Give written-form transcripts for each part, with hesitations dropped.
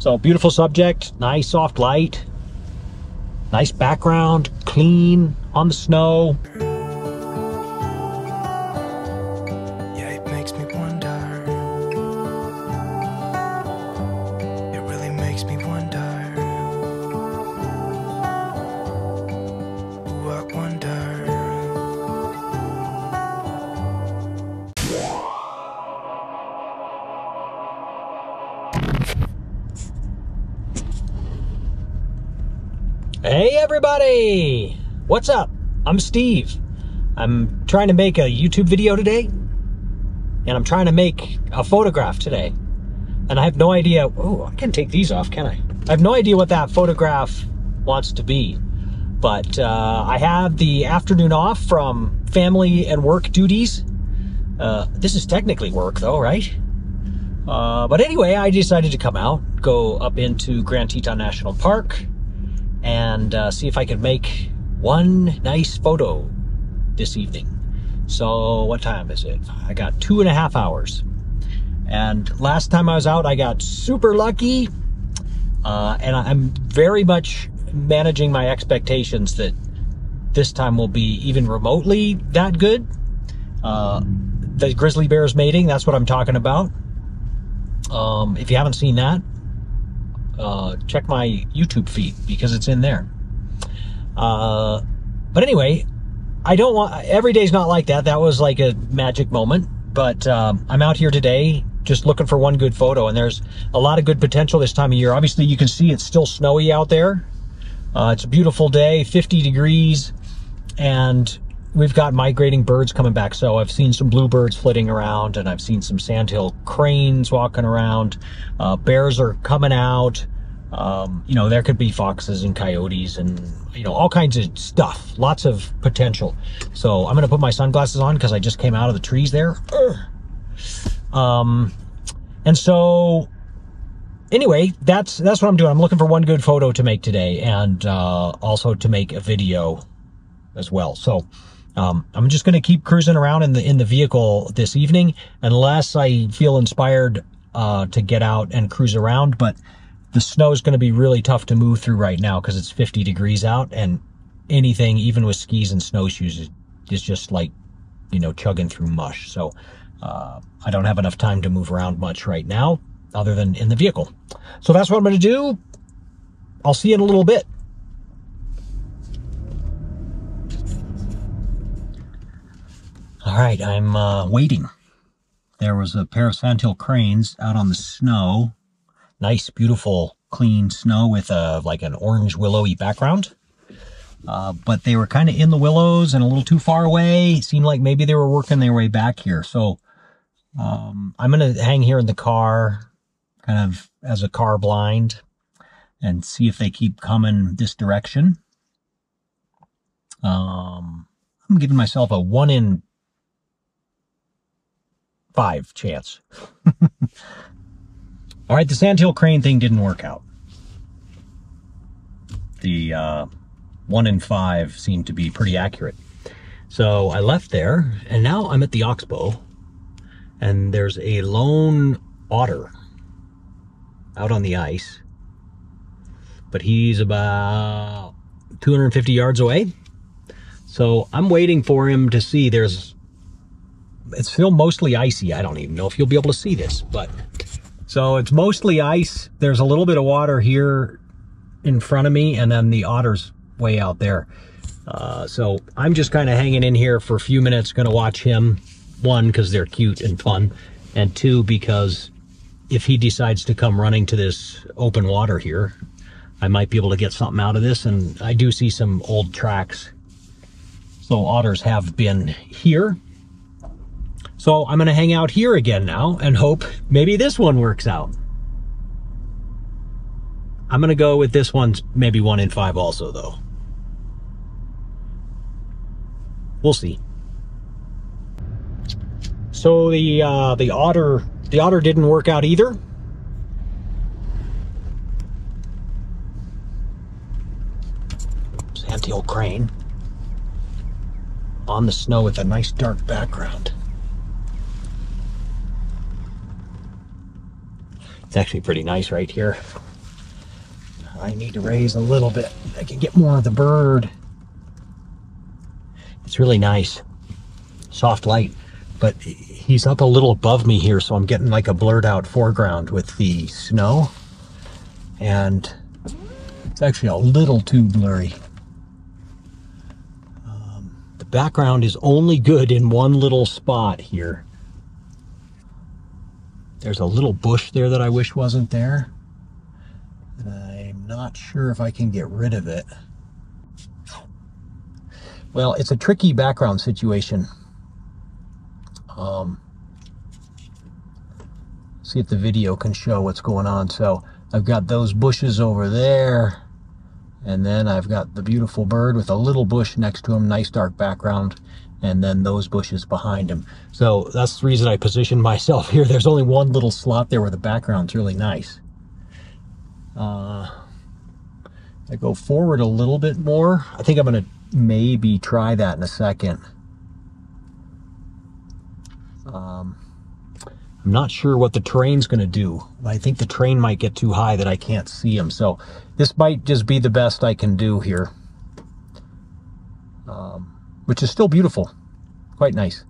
So beautiful subject, nice soft light, nice background, clean, on the snow. Yeah, it makes me wonder. It really makes me wonder. Ooh, I wonder. Hey everybody! What's up? I'm Steve. I'm trying to make a YouTube video today, and I'm trying to make a photograph today. And I have no idea, oh, I can't take these off, can I? I have no idea what that photograph wants to be, but I have the afternoon off from family and work duties. This is technically work though, right? But anyway, I decided to come out, go up into Grand Teton National Park, and see if I could make one nice photo this evening. So what time is it? I got 2.5 hours. And last time I was out, I got super lucky. And I'm very much managing my expectations that this time will be even remotely that good. The grizzly bears mating, that's what I'm talking about. If you haven't seen that, check my YouTube feed because it's in there. But anyway, I don't want, every day's not like that. That was like a magic moment, but, I'm out here today just looking for one good photo, and there's a lot of good potential this time of year. Obviously you can see it's still snowy out there. It's a beautiful day, 50 degrees, and we've got migrating birds coming back. So I've seen some bluebirds flitting around, and I've seen some sandhill cranes walking around. Bears are coming out. You know, there could be foxes and coyotes and, you know, all kinds of stuff, lots of potential. So I'm going to put my sunglasses on because I just came out of the trees there. And so anyway, that's what I'm doing. I'm looking for one good photo to make today, and, also to make a video as well. So, I'm just going to keep cruising around in the vehicle this evening, unless I feel inspired, to get out and cruise around. But the snow is going to be really tough to move through right now because it's 50 degrees out, and anything, even with skis and snowshoes, is just like, you know, chugging through mush. So I don't have enough time to move around much right now other than in the vehicle. So that's what I'm going to do. I'll see you in a little bit. All right, I'm waiting. There was a pair of sandhill cranes out on the snow. Nice, beautiful, clean snow with a, like an orange willowy background. But they were kind of in the willows and a little too far away. It seemed like maybe they were working their way back here. So I'm going to hang here in the car, kind of as a car blind, and see if they keep coming this direction. I'm giving myself a 1 in 5 chance. All right, the sandhill crane thing didn't work out. The 1 in 5 seemed to be pretty accurate. So I left there, and now I'm at the Oxbow, and there's a lone otter out on the ice, but he's about 250 yards away. So I'm waiting for him to see. It's still mostly icy. I don't even know if you'll be able to see this, but so it's mostly ice. There's a little bit of water here in front of me, and then the otter's way out there. So I'm just kind of hanging in here for a few minutes, going to watch him. 1, because they're cute and fun, and 2, because if he decides to come running to this open water here, I might be able to get something out of this. And I do see some old tracks. So otters have been here. So I'm going to hang out here again now and hope maybe this one works out. I'm going to go with this one's maybe 1 in 5 also, though. We'll see. So the otter didn't work out either. Sandhill crane on the snow with a nice dark background. It's actually pretty nice right here. I need to raise a little bit. I can get more of the bird. It's really nice. Soft light. But he's up a little above me here, so I'm getting like a blurred out foreground with the snow. And it's actually a little too blurry. The background is only good in one little spot here. There's a little bush there that I wish wasn't there. And I'm not sure if I can get rid of it. Well, it's a tricky background situation. See if the video can show what's going on. So I've got those bushes over there, and then I've got the beautiful bird with a little bush next to him, nice dark background, and then those bushes behind him. So that's the reason I positioned myself here. There's only one little slot there where the background's really nice. I go forward a little bit more. I think I'm gonna maybe try that in a second. I'm not sure what the terrain's going to do. I think the terrain might get too high that I can't see him. So this might just be the best I can do here, which is still beautiful. Quite nice.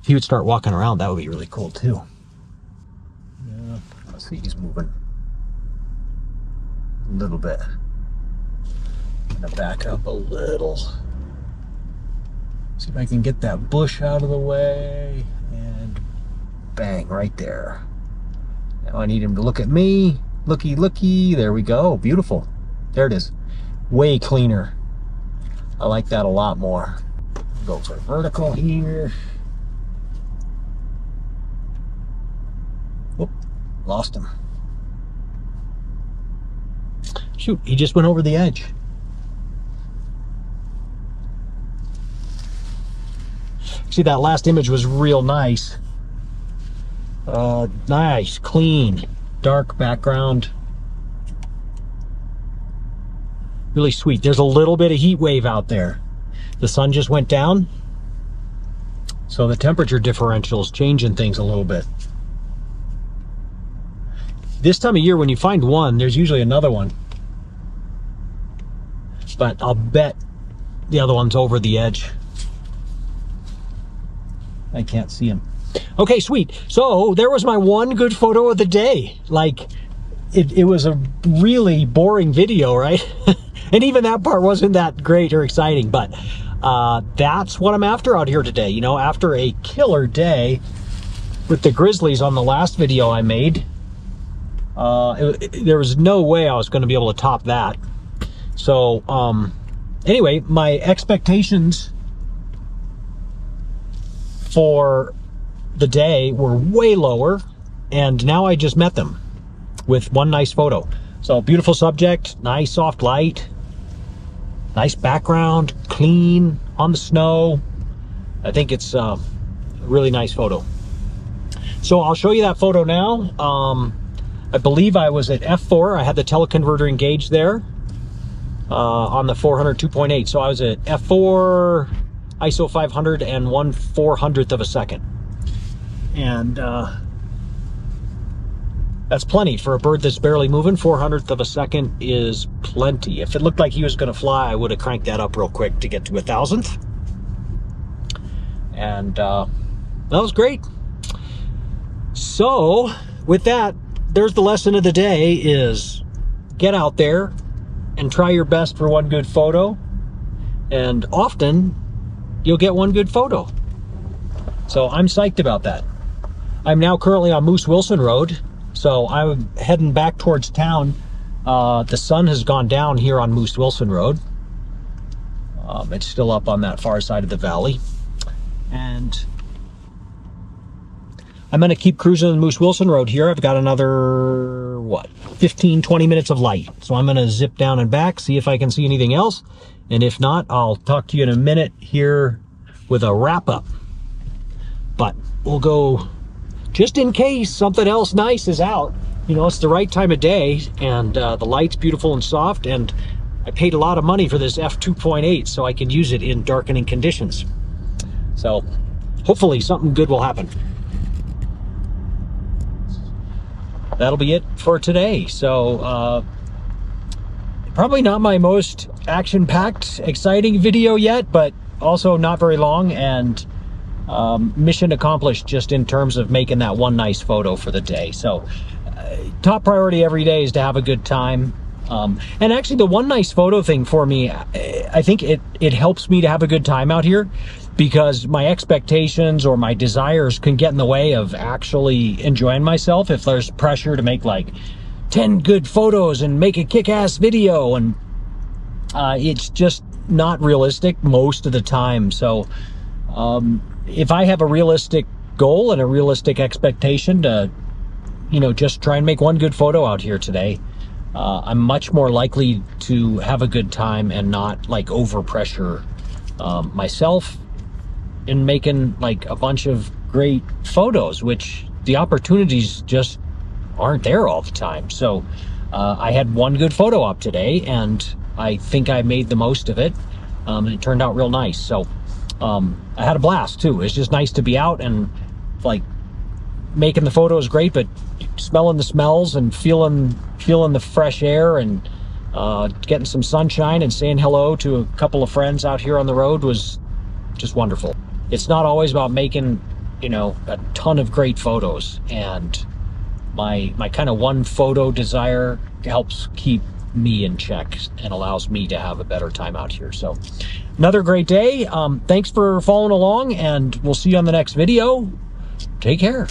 If he would start walking around, that would be really cool too. Yeah, let's see, he's moving a little bit. I'm going to back up a little. See if I can get that bush out of the way, and bang, right there. Now I need him to look at me. Looky, looky, there we go, beautiful. There it is, way cleaner. I like that a lot more. Go for vertical here. Whoop, lost him. Shoot, he just went over the edge. See, that last image was real nice. Nice, clean, dark background. Really sweet. There's a little bit of heat wave out there. The sun just went down, so the temperature differential is changing things a little bit. This time of year, when you find one, there's usually another one. But I'll bet the other one's over the edge. I can't see him. Okay, sweet. So there was my one good photo of the day. Like, it was a really boring video, right? And even that part wasn't that great or exciting, but that's what I'm after out here today. You know, after a killer day with the grizzlies on the last video I made, there was no way I was going to be able to top that. So anyway, my expectations for the day were way lower, and now I just met them with one nice photo. So beautiful subject, nice soft light, nice background, clean, on the snow. I think it's a really nice photo. So I'll show you that photo now. I believe I was at f4. I had the teleconverter engaged there on the 400 2.8. So I was at f4, ISO 500, and 1/400th of a second. And that's plenty for a bird that's barely moving. 400th of a second is plenty. If it looked like he was gonna fly, I would have cranked that up real quick to get to 1,000th. And that was great. So with that, there's the lesson of the day is get out there and try your best for one good photo. And often, you'll get one good photo. So I'm psyched about that. I'm now currently on Moose Wilson Road, so I'm heading back towards town. The sun has gone down here on Moose Wilson Road. It's still up on that far side of the valley. And I'm gonna keep cruising on Moose Wilson Road here. I've got another, what, 15, 20 minutes of light. So I'm gonna zip down and back, see if I can see anything else. And if not, I'll talk to you in a minute here with a wrap up. But we'll go, just in case something else nice is out. You know, it's the right time of day, and the light's beautiful and soft, and I paid a lot of money for this f2.8, so I can use it in darkening conditions. So hopefully something good will happen. That'll be it for today. So Probably not my most action-packed, exciting video yet, but also not very long, and mission accomplished just in terms of making that one nice photo for the day. So top priority every day is to have a good time. And actually the one nice photo thing for me, I think it helps me to have a good time out here, because my expectations or my desires can get in the way of actually enjoying myself if there's pressure to make like 10 good photos and make a kick-ass video, and it's just not realistic most of the time. So if I have a realistic goal and a realistic expectation to, you know, just try and make one good photo out here today, I'm much more likely to have a good time and not like overpressure myself in making like a bunch of great photos, which the opportunities just aren't there all the time. So I had one good photo op today, and I think I made the most of it, and it turned out real nice. So I had a blast too. It's just nice to be out, and like making the photo is great, but smelling the smells and feeling the fresh air and getting some sunshine and saying hello to a couple of friends out here on the road was just wonderful. It's not always about making, you know, a ton of great photos, and my kind of one photo desire helps keep me in check and allows me to have a better time out here. So another great day. Thanks for following along, and we'll see you on the next video. Take care.